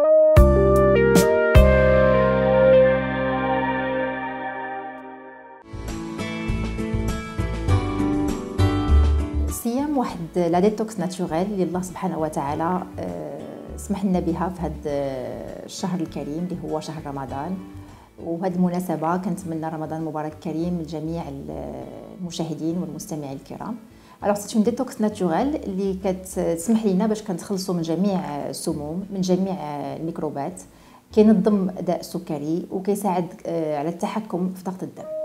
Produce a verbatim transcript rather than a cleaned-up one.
الصيام واحد لا ديتوكس ناتشوريل اللي الله سبحانه وتعالى سمح لنا بها في هذا الشهر الكريم اللي هو شهر رمضان. وبهذه المناسبة كنتمنى رمضان مبارك كريم لجميع المشاهدين والمستمعين الكرام. الوغ سي اون ديتوكس ناتشوريل اللي كتسمح لينا باش كنتخلصوا من جميع السموم، من جميع الميكروبات، كينظم داء السكري وكيساعد على التحكم في ضغط الدم.